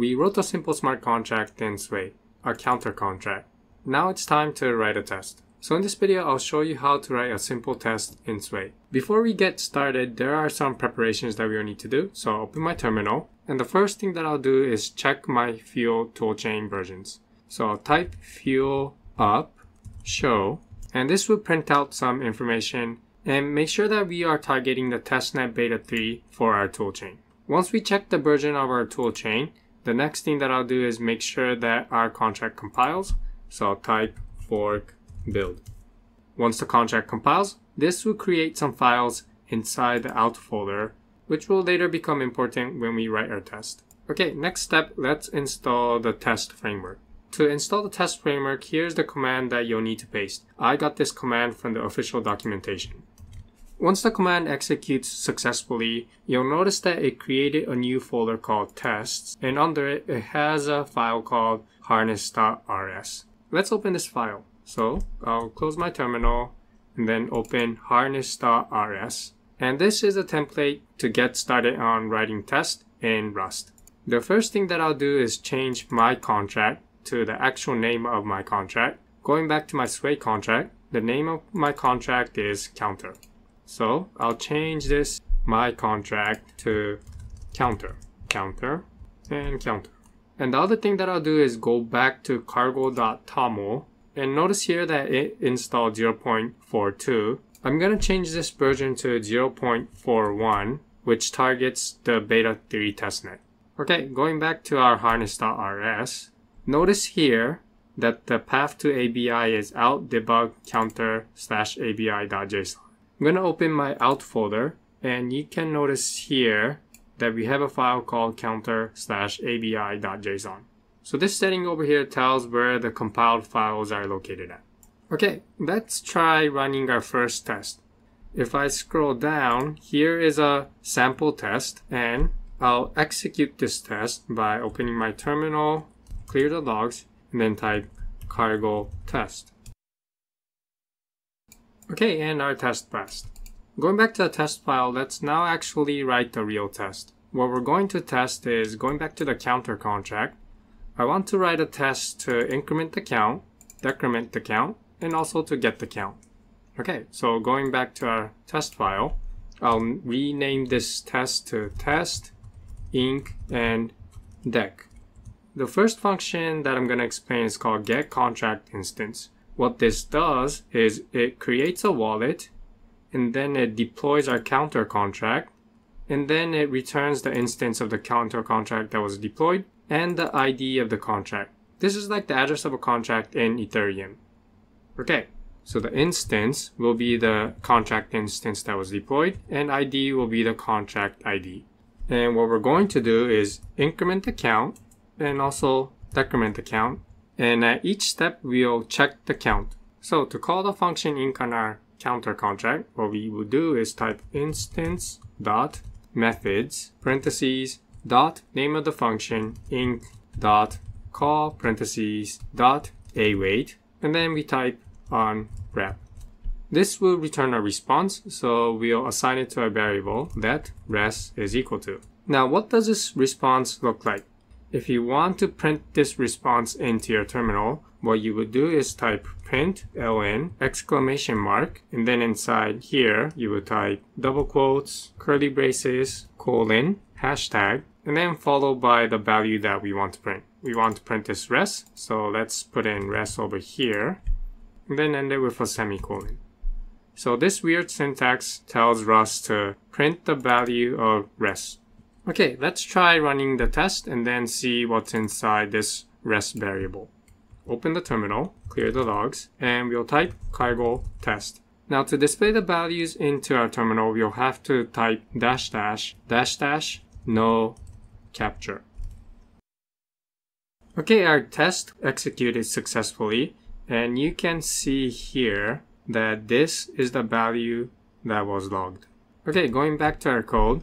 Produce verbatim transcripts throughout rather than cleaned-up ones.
We wrote a simple smart contract in Sway, a counter contract. Now it's time to write a test. So in this video, I'll show you how to write a simple test in Sway. Before we get started, there are some preparations that we will need to do. So I'll open my terminal, and the first thing that I'll do is check my Fuel toolchain versions. So I'll type fuel up, show, and this will print out some information, and make sure that we are targeting the Testnet Beta three for our toolchain. Once we check the version of our toolchain, the next thing that I'll do is make sure that our contract compiles. So I'll type forc build. Once the contract compiles, this will create some files inside the out folder, which will later become important when we write our test. Okay, next step, let's install the test framework. To install the test framework, here's the command that you'll need to paste. I got this command from the official documentation. Once the command executes successfully, you'll notice that it created a new folder called tests, and under it, it has a file called harness dot R S. Let's open this file. So I'll close my terminal and then open harness dot R S. And this is a template to get started on writing tests in Rust. The first thing that I'll do is change my contract to the actual name of my contract. Going back to my Sway contract, the name of my contract is Counter. So I'll change this my contract to Counter, Counter, and Counter. And the other thing that I'll do is go back to cargo dot toml. And notice here that it installed zero point four two. I'm going to change this version to zero point four one, which targets the beta three testnet. Okay, going back to our harness dot R S, notice here that the path to A B I is out debug counter slash A B I dot J S O N. I'm going to open my out folder, and you can notice here that we have a file called counter slash A B I dot J S O N. So this setting over here tells where the compiled files are located at. Okay, let's try running our first test. If I scroll down, here is a sample test, and I'll execute this test by opening my terminal, clear the logs, and then type cargo test. Okay, and our test passed. Going back to the test file, let's now actually write the real test. What we're going to test is, going back to the counter contract, I want to write a test to increment the count, decrement the count, and also to get the count. Okay, so going back to our test file, I'll rename this test to test, inc, and dec. The first function that I'm going to explain is called getContractInstance. What this does is it creates a wallet, and then it deploys our counter contract, and then it returns the instance of the counter contract that was deployed, and the I D of the contract. This is like the address of a contract in Ethereum. Okay, so the instance will be the contract instance that was deployed, and I D will be the contract I D. And what we're going to do is increment the count and also decrement the count. And at each step, we'll check the count. So to call the function inc on our counter contract, what we will do is type instance.methods, parentheses, dot name of the function inc dot call parentheses dot await, and then we type on wrap. This will return a response, so we'll assign it to a variable that res is equal to. Now, what does this response look like? If you want to print this response into your terminal, what you would do is type print ln exclamation mark, and then inside here you would type double quotes, curly braces, colon, hashtag, and then followed by the value that we want to print. We want to print this res, so let's put in res over here, and then end it with a semicolon. So this weird syntax tells Rust to print the value of res. Okay, let's try running the test and then see what's inside this res variable. Open the terminal, clear the logs, and we'll type cargo test. Now to display the values into our terminal, we'll have to type dash dash dash dash no capture. Okay, our test executed successfully, and you can see here that this is the value that was logged. Okay, going back to our code,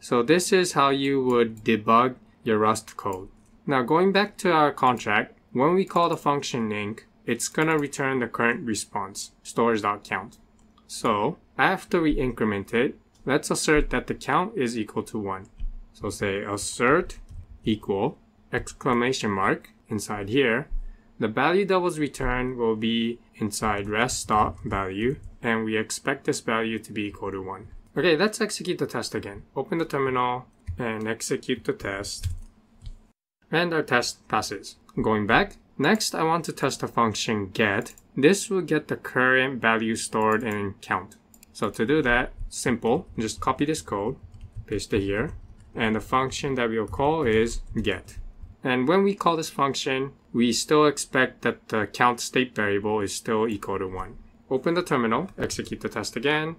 so this is how you would debug your Rust code. Now going back to our contract, when we call the function inc, it's gonna return the current response, stores.count. So after we increment it, let's assert that the count is equal to one. So say assert equal, exclamation mark inside here, the value that was returned will be inside rest.value, and we expect this value to be equal to one. Okay, let's execute the test again. Open the terminal and execute the test. And our test passes. Going back, next I want to test the function get. This will get the current value stored in count. So to do that, simple, just copy this code, paste it here, and the function that we'll call is get. And when we call this function, we still expect that the count state variable is still equal to one. Open the terminal, execute the test again,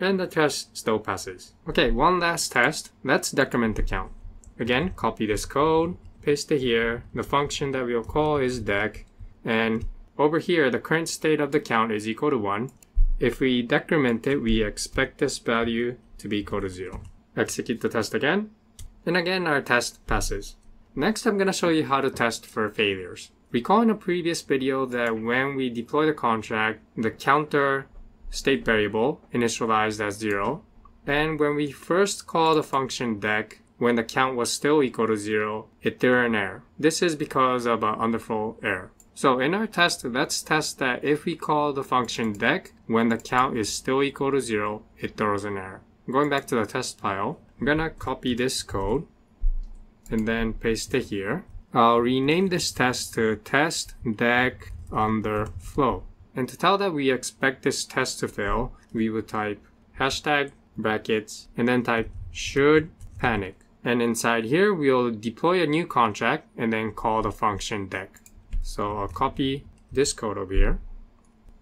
and the test still passes. Okay, one last test. Let's decrement the count. Again, copy this code, paste it here. The function that we'll call is dec, and over here, the current state of the count is equal to one. If we decrement it, we expect this value to be equal to zero. Execute the test again, and again, our test passes. Next, I'm going to show you how to test for failures. Recall in a previous video that when we deploy the contract, the counter state variable initialized as zero, and when we first call the function dec, when the count was still equal to zero, it threw an error. This is because of an underflow error. So in our test, let's test that if we call the function dec, when the count is still equal to zero, it throws an error. Going back to the test file, I'm gonna copy this code and then paste it here. I'll rename this test to test dec underflow. And to tell that we expect this test to fail, we would type hashtag brackets and then type should panic. And inside here, we'll deploy a new contract and then call the function dec. So I'll copy this code over here,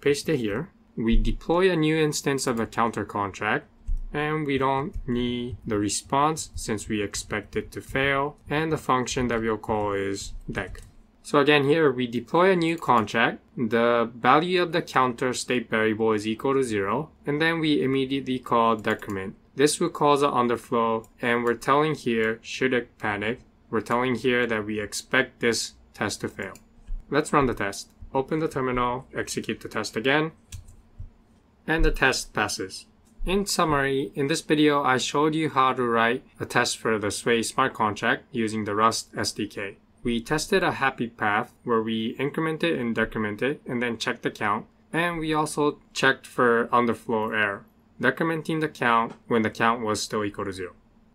paste it here. We deploy a new instance of the counter contract, and we don't need the response since we expect it to fail. And the function that we'll call is dec. So again here, we deploy a new contract. The value of the counter state variable is equal to zero. And then we immediately call decrement. This will cause an underflow, and we're telling here, should it panic? We're telling here that we expect this test to fail. Let's run the test. Open the terminal, execute the test again, and the test passes. In summary, in this video, I showed you how to write a test for the Sway smart contract using the Rust S D K. We tested a happy path where we incremented and decremented and then checked the count. And we also checked for underflow error, decrementing the count when the count was still equal to zero.